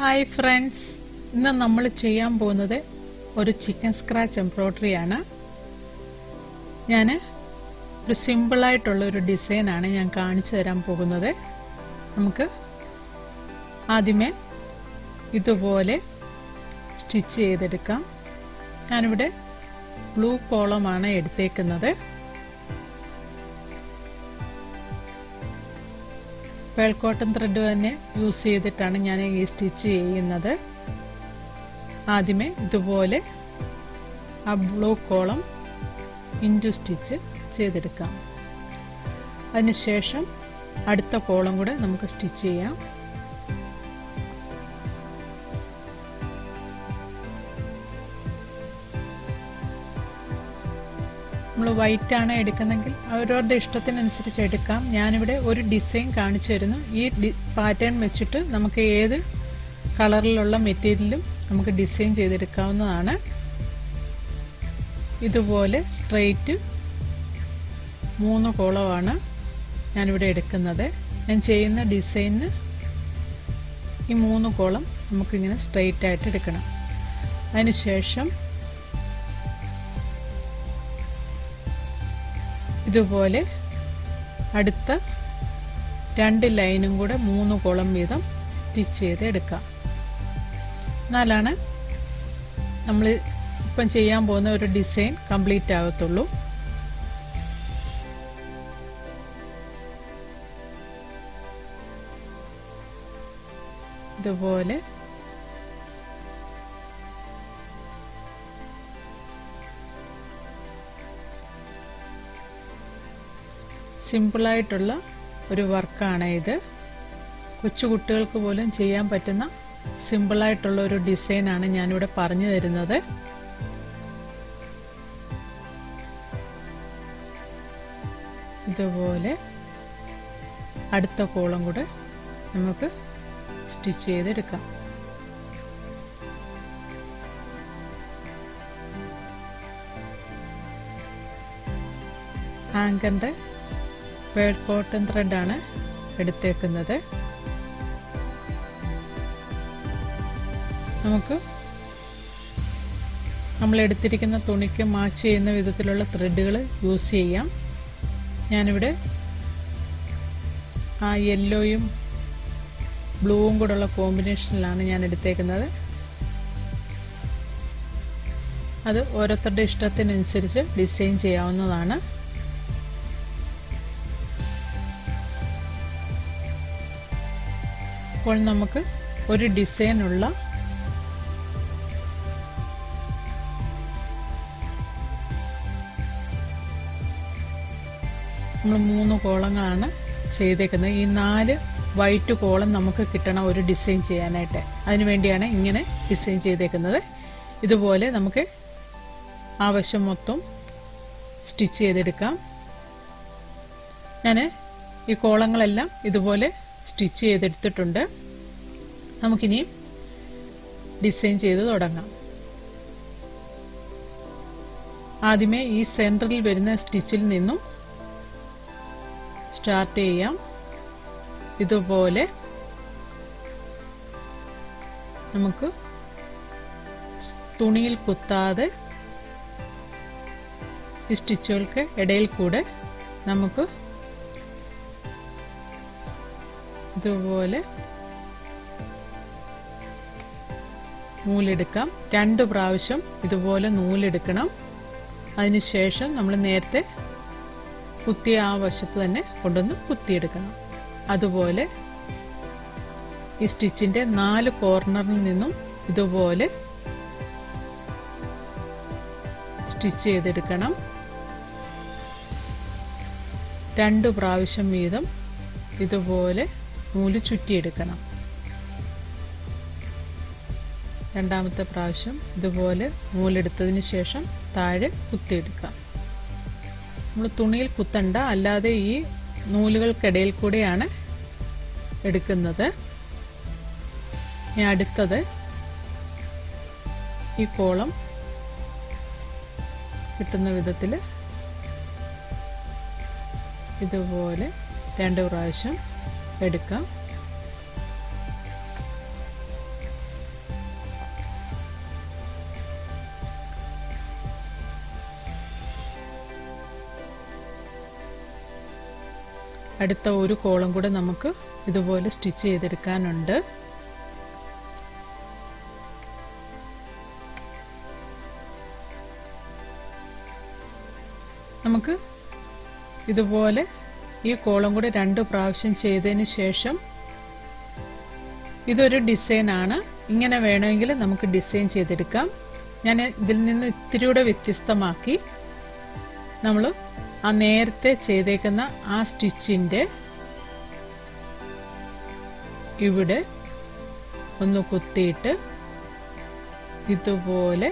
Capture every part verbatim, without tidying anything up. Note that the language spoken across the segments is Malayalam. ഹായ് ഫ്രണ്ട്സ്, ഇന്ന് നമ്മൾ ചെയ്യാൻ പോകുന്നത് ഒരു ചിക്കൻ സ്ക്രാച്ച് എംബ്രോയിഡറി ആണ്. ഞാൻ ഒരു സിമ്പിൾ ആയിട്ടുള്ള ഒരു ഡിസൈൻ ആണ് ഞാൻ കാണിച്ചു തരാൻ പോകുന്നത്. നമുക്ക് ആദ്യമേ ഇതുപോലെ സ്റ്റിച്ച് ചെയ്തെടുക്കാം. ഞാനിവിടെ ബ്ലൂ കോളമാണ് എടുത്തേക്കുന്നത്. പേൾക്കോട്ടൺ ത്രെഡ് തന്നെ യൂസ് ചെയ്തിട്ടാണ് ഞാൻ ഈ സ്റ്റിച്ച് ചെയ്യുന്നത്. ആദ്യമേ ഇതുപോലെ ആ ബ്ലൂ കോളം ഇൻറ്റു സ്റ്റിച്ച് ചെയ്തെടുക്കാം. അതിനുശേഷം അടുത്ത കോളം കൂടെ നമുക്ക് സ്റ്റിച്ച് ചെയ്യാം. നമ്മൾ വൈറ്റ് ആണ് എടുക്കുന്നെങ്കിൽ അവരവരുടെ ഇഷ്ടത്തിനനുസരിച്ച് എടുക്കാം. ഞാനിവിടെ ഒരു ഡിസൈൻ കാണിച്ചു തരുന്നു. ഈ പാറ്റേൺ വെച്ചിട്ട് നമുക്ക് ഏത് കളറിലുള്ള മെറ്റീരിയലും നമുക്ക് ഡിസൈൻ ചെയ്തെടുക്കാവുന്നതാണ്. ഇതുപോലെ സ്ട്രെയിറ്റ് മൂന്ന് കോളമാണ് ഞാനിവിടെ എടുക്കുന്നത്. ഞാൻ ചെയ്യുന്ന ഡിസൈനിന് ഈ മൂന്ന് കോളം നമുക്കിങ്ങനെ സ്ട്രെയിറ്റ് ആയിട്ട് എടുക്കണം. അതിനുശേഷം ഇതുപോലെ അടുത്ത രണ്ട് ലൈനും കൂടെ മൂന്ന് കോളം വീതം സ്റ്റിച്ച് ചെയ്ത് എടുക്കാം. എന്നാലാണ് നമ്മൾ ഇപ്പം ചെയ്യാൻ പോകുന്ന ഒരു ഡിസൈൻ കംപ്ലീറ്റ് ആകത്തുള്ളൂ. ഇതുപോലെ സിമ്പിളായിട്ടുള്ള ഒരു വർക്കാണ് ഇത്. കൊച്ചുകുട്ടികൾക്ക് പോലും ചെയ്യാൻ പറ്റുന്ന സിമ്പിളായിട്ടുള്ള ഒരു ഡിസൈനാണ് ഞാനിവിടെ പറഞ്ഞു തരുന്നത്. ഇതുപോലെ അടുത്ത കോളം കൂടെ നമുക്ക് സ്റ്റിച്ച് ചെയ്തെടുക്കാം. ആങ്കറിന്റെ പേൾ കോട്ടൺ ത്രെഡാണ് എടുത്തേക്കുന്നത്. നമുക്ക് നമ്മൾ എടുത്തിരിക്കുന്ന തുണിക്ക് മാച്ച് ചെയ്യുന്ന വിധത്തിലുള്ള ത്രെഡുകൾ യൂസ് ചെയ്യാം. ഞാനിവിടെ ആ യെല്ലോയും ബ്ലൂവും കൂടെയുള്ള കോമ്പിനേഷനിലാണ് ഞാൻ എടുത്തേക്കുന്നത്. അത് ഓരോരുത്തരുടെ ഇഷ്ടത്തിനനുസരിച്ച് ഡിസൈൻ ചെയ്യാവുന്നതാണ്. അപ്പോൾ നമുക്ക് ഒരു ഡിസൈനുള്ള നമ്മൾ മൂന്ന് കോളങ്ങളാണ് ചെയ്തേക്കുന്നത്. ഈ നാല് വൈറ്റ് കോളം നമുക്ക് കിട്ടണം ഒരു ഡിസൈൻ ചെയ്യാനായിട്ട്. അതിനുവേണ്ടിയാണ് ഇങ്ങനെ ഡിസൈൻ ചെയ്തേക്കുന്നത്. ഇതുപോലെ നമുക്ക് ആ വശം മൊത്തം സ്റ്റിച്ച് ചെയ്തെടുക്കാം. ഞാൻ ഈ കോളങ്ങളെല്ലാം ഇതുപോലെ സ്റ്റിച്ച് ചെയ്തെടുത്തിട്ടുണ്ട്. നമുക്കിനി ഡിസൈൻ ചെയ്ത് തുടങ്ങാം. ആദ്യമേ ഈ സെൻറ്ററിൽ വരുന്ന സ്റ്റിച്ചിൽ നിന്നും സ്റ്റാർട്ട് ചെയ്യാം. ഇതുപോലെ നമുക്ക് തുണിയിൽ കുത്താതെ ഈ സ്റ്റിച്ചുകൾക്ക് ഇടയിൽ കൂടെ നമുക്ക് ഇതുപോലെ നൂലെടുക്കാം. രണ്ടു പ്രാവശ്യം ഇതുപോലെ നൂലെടുക്കണം. അതിനുശേഷം നമ്മൾ നേരത്തെ കുത്തിയ ആ വശത്ത് തന്നെ കൊണ്ടുവന്ന് കുത്തിയെടുക്കണം. അതുപോലെ ഈ സ്റ്റിച്ചിന്റെ നാല് കോർണറിൽ നിന്നും ഇതുപോലെ സ്റ്റിച്ച് ചെയ്തെടുക്കണം. രണ്ടു പ്രാവശ്യം വീതം ഇതുപോലെ നൂല് ചുറ്റിയെടുക്കണം. രണ്ടാമത്തെ പ്രാവശ്യം ഇതുപോലെ നൂലെടുത്തതിന് ശേഷം താഴെ കുത്തിയെടുക്കാം. നമ്മൾ തുണിയിൽ കുത്തണ്ട, അല്ലാതെ ഈ നൂലുകൾക്കിടയിൽ കൂടെയാണ് എടുക്കുന്നത്. ഇനി അടുത്തത് ഈ കോളം കിട്ടുന്ന വിധത്തിൽ ഇതുപോലെ രണ്ട് പ്രാവശ്യം എടുക്കാം. അടുത്ത ഒരു കോളം കൂടി നമുക്ക് ഇതുപോലെ സ്റ്റിച്ച് ചെയ്തെടുക്കാനുണ്ട്. നമുക്ക് ഇതുപോലെ ഈ കോളം കൂടി രണ്ട് പ്രാവശ്യം ചെയ്തതിനു ശേഷം ഇതൊരു ഡിസൈൻ ആണ്. ഇങ്ങനെ വേണമെങ്കിൽ നമുക്ക് ഡിസൈൻ ചെയ്തെടുക്കാം. ഞാൻ ഇതിൽ നിന്ന് ഇത്തിരിയുടെ വ്യത്യസ്തമാക്കി നമ്മൾ ആ നേരത്തെ ചെയ്തേക്കുന്ന ആ സ്റ്റിച്ചിന്റെ ഇവിടെ ഒന്ന് കുത്തിയിട്ട് ഇതുപോലെ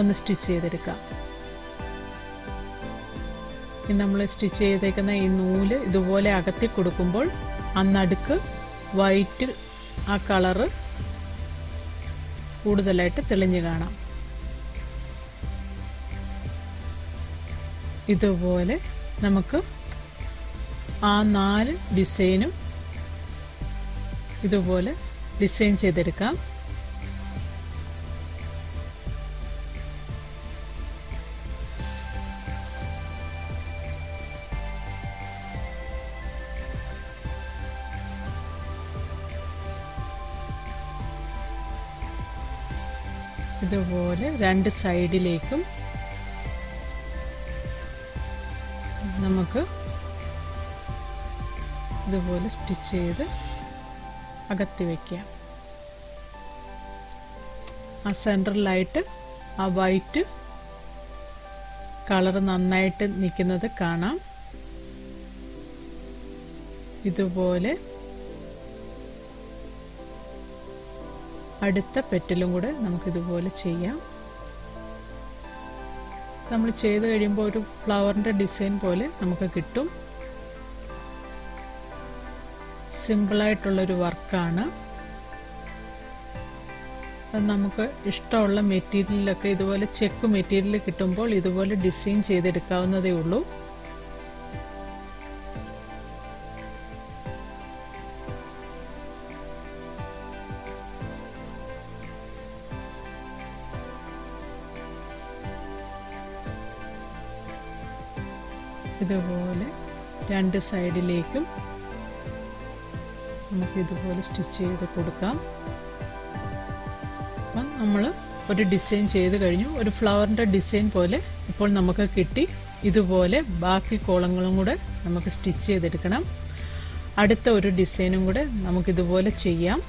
ഒന്ന് സ്റ്റിച്ച് ചെയ്തെടുക്കാം. നമ്മൾ സ്റ്റിച്ച് ചെയ്തേക്കുന്ന ഈ നൂല് ഇതുപോലെ അകത്തി കൊടുക്കുമ്പോൾ ആ നടുക്ക് വൈറ്റ് ആ കളറ് കൂടുതലായിട്ട് തെളിഞ്ഞു കാണാം. ഇതുപോലെ നമുക്ക് ആ നാല് ഡിസൈനും ഇതുപോലെ ഡിസൈൻ ചെയ്തെടുക്കാം. ഇതുപോലെ രണ്ട് സൈഡിലേക്കും നമുക്ക് ഇതുപോലെ സ്റ്റിച്ച് ചെയ്ത് അകത്തി വയ്ക്കാം. ആ സെൻട്രലായിട്ട് ആ വൈറ്റ് കളർ നന്നായിട്ട് നിൽക്കുന്നത് കാണാം. ഇതുപോലെ അടുത്ത പെറ്റലും കൂടെ നമുക്കിതുപോലെ ചെയ്യാം. നമ്മൾ ചെയ്ത് കഴിയുമ്പോൾ ഒരു ഫ്ലവറിൻ്റെ ഡിസൈൻ പോലെ നമുക്ക് കിട്ടും. സിമ്പിളായിട്ടുള്ളൊരു വർക്കാണ്. അത് നമുക്ക് ഇഷ്ടമുള്ള മെറ്റീരിയലൊക്കെ ഇതുപോലെ ചെക്ക് മെറ്റീരിയൽ കിട്ടുമ്പോൾ ഇതുപോലെ ഡിസൈൻ ചെയ്തെടുക്കാവുന്നതേ ഉള്ളൂ. ഇതുപോലെ രണ്ട് സൈഡിലേക്കും നമുക്ക് ഇതുപോലെ സ്റ്റിച്ച് ചെയ്ത് കൊടുക്കാം. അപ്പം നമ്മൾ ഒരു ഡിസൈൻ ചെയ്ത് കഴിഞ്ഞു. ഒരു ഫ്ലവറിൻ്റെ ഡിസൈൻ പോലെ ഇപ്പോൾ നമുക്ക് കിട്ടി. ഇതുപോലെ ബാക്കി കോളങ്ങളും കൂടെ നമുക്ക് സ്റ്റിച്ച് ചെയ്തെടുക്കണം. അടുത്ത ഒരു ഡിസൈനും കൂടെ നമുക്കിതുപോലെ ചെയ്യാം.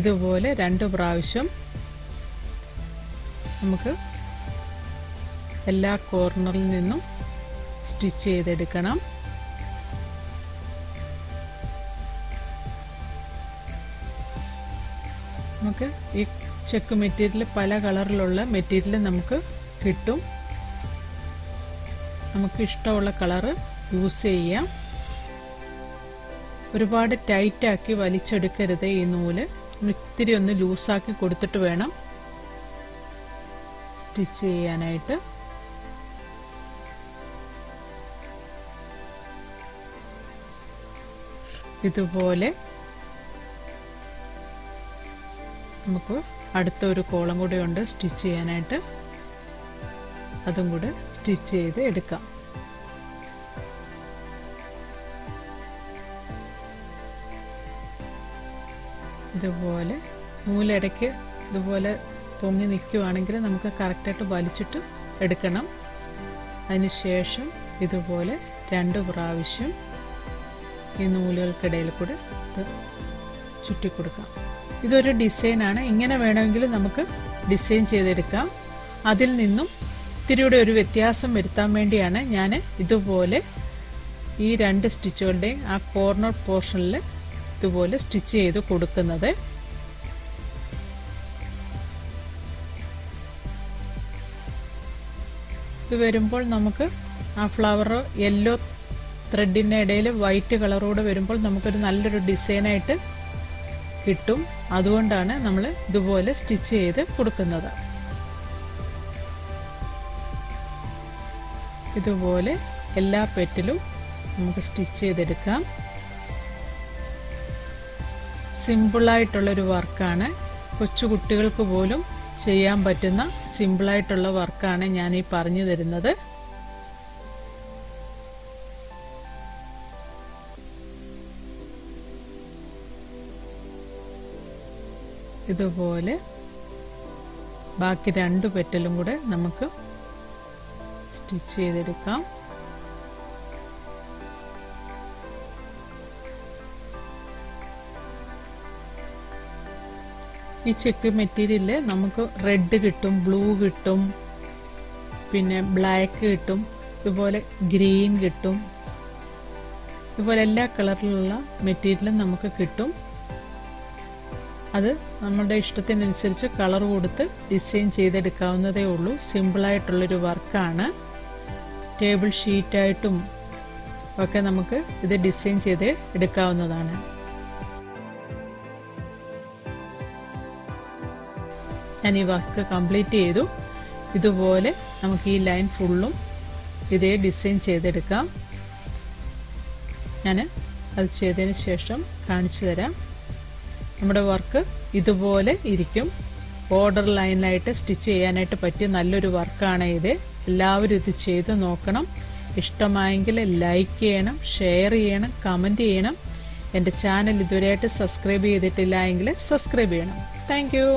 ഇതുപോലെ രണ്ട് പ്രാവശ്യം നമുക്ക് എല്ലാ കോർണറിൽ നിന്നും സ്റ്റിച്ച് ചെയ്തെടുക്കണം. നമുക്ക് ഈ ചെക്ക് മെറ്റീരിയൽ പല കളറിലുള്ള മെറ്റീരിയൽ നമുക്ക് കിട്ടും. നമുക്ക് ഇഷ്ടമുള്ള കളറ് യൂസ് ചെയ്യാം. ഒരുപാട് ടൈറ്റാക്കി വലിച്ചെടുക്കരുത് ഈ നൂല്. ഇത്തിരി ഒന്ന് ലൂസാക്കി കൊടുത്തിട്ട് വേണം സ്റ്റിച്ച് ചെയ്യാനായിട്ട്. ഇതുപോലെ നമുക്ക് അടുത്ത ഒരു കോളം കൂടെ ഉണ്ട് സ്റ്റിച്ച് ചെയ്യാനായിട്ട്. അതും കൂടെ സ്റ്റിച്ച് ചെയ്ത് എടുക്കാം. ഇതുപോലെ നൂലിടയ്ക്ക് ഇതുപോലെ പൊങ്ങി നിൽക്കുകയാണെങ്കിൽ നമുക്ക് കറക്റ്റായിട്ട് വലിച്ചിട്ട് എടുക്കണം. അതിനുശേഷം ഇതുപോലെ രണ്ട് പ്രാവശ്യം ഈ നൂലുകൾക്കിടയിൽ കൂടെ ഇത് ചുറ്റിക്കൊടുക്കാം. ഇതൊരു ഡിസൈനാണ്. ഇങ്ങനെ വേണമെങ്കിൽ നമുക്ക് ഡിസൈൻ ചെയ്തെടുക്കാം. അതിൽ നിന്നും ഇത്തിരിയുടെ ഒരു വ്യത്യാസം വരുത്താൻ വേണ്ടിയാണ് ഞാൻ ഇതുപോലെ ഈ രണ്ട് സ്റ്റിച്ചുകളുടെയും ആ കോർണർ പോർഷനിൽ ഇതുപോലെ സ്റ്റിച്ച് ചെയ്ത് കൊടുക്കുന്നത്. ഇത് വരുമ്പോൾ നമുക്ക് ആ ഫ്ലവർ യെല്ലോ ത്രെഡിൻ്റെ ഇടയിൽ വൈറ്റ് കളറോടെ വരുമ്പോൾ നമുക്കൊരു നല്ലൊരു ഡിസൈനായിട്ട് കിട്ടും. അതുകൊണ്ടാണ് നമ്മൾ ഇതുപോലെ സ്റ്റിച്ച് ചെയ്ത് കൊടുക്കുന്നത്. ഇതുപോലെ എല്ലാ പെറ്റിലും നമുക്ക് സ്റ്റിച്ച് ചെയ്തെടുക്കാം. സിമ്പിളായിട്ടുള്ളൊരു വർക്കാണ്. കൊച്ചു കുട്ടികൾക്ക് പോലും ചെയ്യാൻ പറ്റുന്ന സിമ്പിൾ ആയിട്ടുള്ള വർക്കാണ് ഞാൻ ഈ പറഞ്ഞു തരുന്നത്. ഇതുപോലെ ബാക്കി രണ്ട് പെറ്റലും കൂടെ നമുക്ക് സ്റ്റിച്ച് ചെയ്തെടുക്കാം. ഈ ചെക്ക് മെറ്റീരിയലില് നമുക്ക് റെഡ് കിട്ടും, ബ്ലൂ കിട്ടും, പിന്നെ ബ്ലാക്ക് കിട്ടും, ഇതുപോലെ ഗ്രീൻ കിട്ടും. ഇതുപോലെ എല്ലാ കളറിലുള്ള മെറ്റീരിയലും നമുക്ക് കിട്ടും. അത് നമ്മുടെ ഇഷ്ടത്തിനനുസരിച്ച് കളർ കൊടുത്ത് ഡിസൈൻ ചെയ്തെടുക്കാവുന്നതേ ഉള്ളൂ. സിമ്പിളായിട്ടുള്ളൊരു വർക്കാണ്. ടേബിൾ ഷീറ്റായിട്ടും ഒക്കെ നമുക്ക് ഇത് ഡിസൈൻ ചെയ്ത് എടുക്കാവുന്നതാണ്. ഞാൻ ഈ വർക്ക് കംപ്ലീറ്റ് ചെയ്തു. ഇതുപോലെ നമുക്ക് ഈ ലൈൻ ഫുള്ളും ഇതേ ഡിസൈൻ ചെയ്തെടുക്കാം. ഞാൻ അത് ചെയ്തതിന് ശേഷം കാണിച്ചു തരാം. നമ്മുടെ വർക്ക് ഇതുപോലെ ഇരിക്കും. ബോർഡർ ലൈനായിട്ട് സ്റ്റിച്ച് ചെയ്യാനായിട്ട് പറ്റിയ നല്ലൊരു വർക്കാണ് ഇത്. എല്ലാവരും ഇത് ചെയ്ത് നോക്കണം. ഇഷ്ടമായെങ്കിൽ ലൈക്ക് ചെയ്യണം, ഷെയർ ചെയ്യണം, കമൻറ്റ് ചെയ്യണം. എൻ്റെ ചാനൽ ഇതുവരെയായിട്ട് സബ്സ്ക്രൈബ് ചെയ്തിട്ടില്ല എങ്കിൽ സബ്സ്ക്രൈബ് ചെയ്യണം. Thank U.